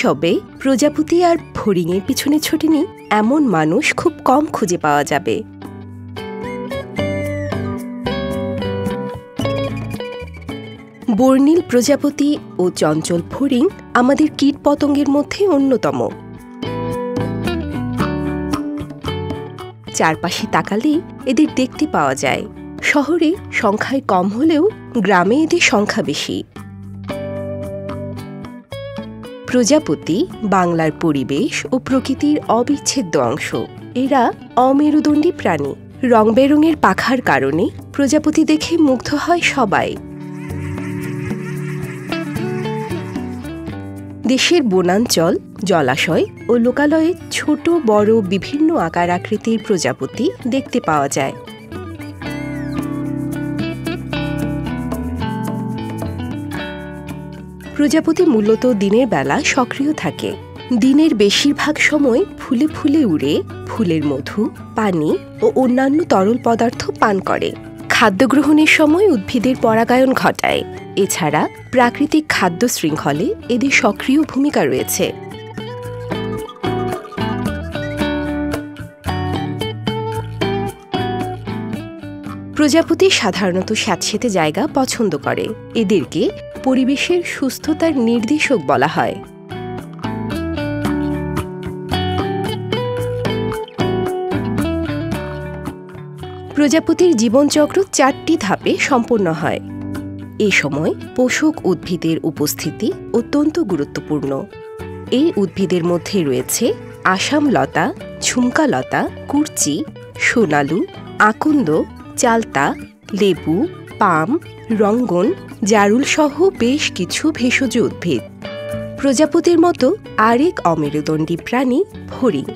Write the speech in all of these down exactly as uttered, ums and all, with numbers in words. শবে প্রজাপতি আর ফড়িংয়ের পিছনে ছোটেনি এমন মানুষ খুব কম খুঁজে পাওয়া যাবে। বর্ণিল প্রজাপতি ও চঞ্চল ফড়িং আমাদের কীট পতঙ্গের মধ্যে অন্যতম। চারপাশে তাকালেই এদের দেখতে পাওয়া যায়। শহরে সংখ্যায় কম হলেও গ্রামে এদের সংখ্যা বেশি। প্রজাপতি বাংলার পরিবেশ ও প্রকৃতির অবিচ্ছেদ্য অংশ। এরা অমেরুদণ্ডী প্রাণী। রং বেরঙের পাখার কারণে প্রজাপতি দেখে মুগ্ধ হয় সবাই। দেশের বনাঞ্চল, জলাশয় ও লোকালয়ে ছোট বড় বিভিন্ন আকার আকৃতির প্রজাপতি দেখতে পাওয়া যায়। প্রজাপতি মূলত দিনের বেলা সক্রিয় থাকে। দিনের বেশিরভাগ সময় ফুলে ফুলে উড়ে ফুলের মধু, পানি ও অন্যান্য তরল পদার্থ পান করে। খাদ্য গ্রহণের সময় উদ্ভিদের পরাগায়ন ঘটায়। এছাড়া প্রাকৃতিক খাদ্য শৃঙ্খলে এদের সক্রিয় ভূমিকা রয়েছে। প্রজাপতি সাধারণত স্যাঁতসেঁতে জায়গা পছন্দ করে। এদেরকে পরিবেশের সুস্থতার নির্দেশক বলা হয়। প্রজাপতির জীবনচক্র চারটি ধাপে সম্পন্ন হয়। এ সময় পোষক উদ্ভিদের উপস্থিতি অত্যন্ত গুরুত্বপূর্ণ। এই উদ্ভিদের মধ্যে রয়েছে আসাম লতা, ঝুমকা লতা, কুরচি, সোনালু, আকন্দ, চালতা, লেবু, পাম, রঙ্গন, জারুল সহ বেশ কিছু ভেষজ উদ্ভিদ। প্রজাপতির মতো আরেক অমেরুদণ্ডী প্রাণী ফড়িং।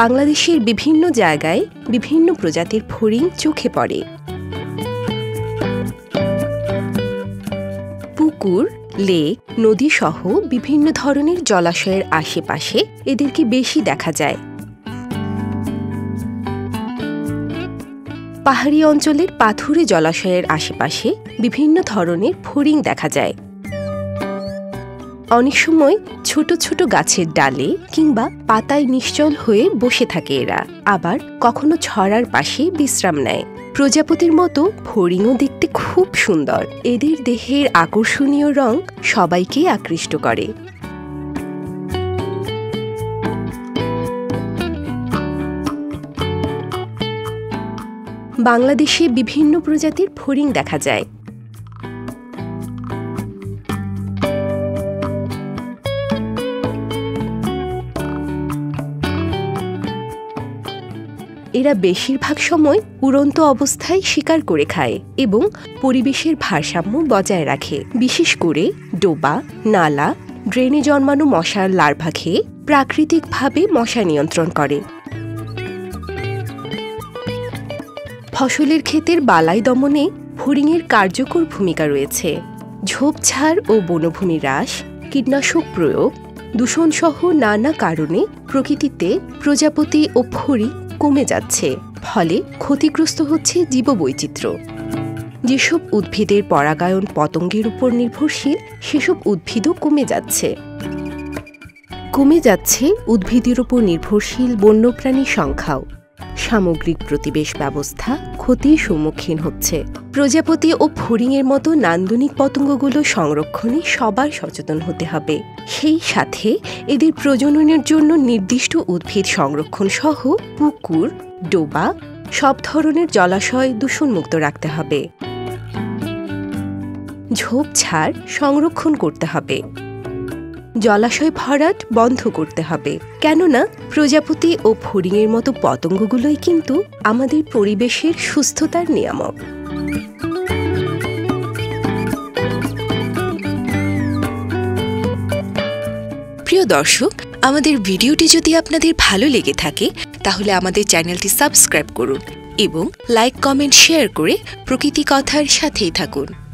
বাংলাদেশের বিভিন্ন জায়গায় বিভিন্ন প্রজাতির ফড়িং চোখে পড়ে। পুকুর, লেক, নদী সহ বিভিন্ন ধরনের জলাশয়ের আশেপাশে এদেরকে বেশি দেখা যায়। পাহাড়ি অঞ্চলের পাথুরে জলাশয়ের আশেপাশে বিভিন্ন ধরনের ফড়িং দেখা যায়। অনেক সময় ছোট ছোট গাছের ডালে কিংবা পাতায় নিশ্চল হয়ে বসে থাকে এরা। আবার কখনো ছড়ার পাশে বিশ্রাম নেয়। প্রজাপতির মতো ফড়িংও দেখতে খুব সুন্দর। এদের দেহের আকর্ষণীয় রং সবাইকে আকৃষ্ট করে। বাংলাদেশে বিভিন্ন প্রজাতির ফড়িং দেখা যায়। এরা বেশিরভাগ সময় উড়ন্ত অবস্থায় শিকার করে খায় এবং পরিবেশের ভারসাম্য বজায় রাখে। বিশেষ করে ডোবা, নালা, ড্রেনে জন্মানো মশার লার্ভা খেয়ে প্রাকৃতিকভাবে মশা নিয়ন্ত্রণ করে। ফসলের ক্ষেতের বালাই দমনে ফড়িংয়ের কার্যকর ভূমিকা রয়েছে। ঝোপঝাড় ও বনভূমি হ্রাস, কীটনাশক প্রয়োগ, দূষণসহ নানা কারণে প্রকৃতিতে প্রজাপতি ও ফড়িং কমে যাচ্ছে। ফলে ক্ষতিগ্রস্ত হচ্ছে জীববৈচিত্র্য। যেসব উদ্ভিদের পরাগায়ন পতঙ্গের উপর নির্ভরশীল, সেসব উদ্ভিদও কমে যাচ্ছে। কমে যাচ্ছে উদ্ভিদের উপর নির্ভরশীল বন্যপ্রাণীর সংখ্যাও। সামগ্রিক প্রতিবেশ ব্যবস্থা ক্ষতির সম্মুখীন হচ্ছে। প্রজাপতি ও ফড়িংয়ের মতো নান্দনিক পতঙ্গগুলো সংরক্ষণে সবার সচেতন হতে হবে। সেই সাথে এদের প্রজননের জন্য নির্দিষ্ট উদ্ভিদ সংরক্ষণ সহ পুকুর, ডোবা, সব ধরনের জলাশয় দূষণমুক্ত রাখতে হবে। ঝোপঝাড় সংরক্ষণ করতে হবে। জলাশয় ভরাট বন্ধ করতে হবে। কেননা প্রজাপতি ও ফড়িংয়ের মতো পতঙ্গগুলোই কিন্তু আমাদের পরিবেশের সুস্থতার নিয়ামক। প্রিয় দর্শক, আমাদের ভিডিওটি যদি আপনাদের ভালো লেগে থাকে তাহলে আমাদের চ্যানেলটি সাবস্ক্রাইব করুন এবং লাইক, কমেন্ট, শেয়ার করে প্রকৃতি কথার সাথেই থাকুন।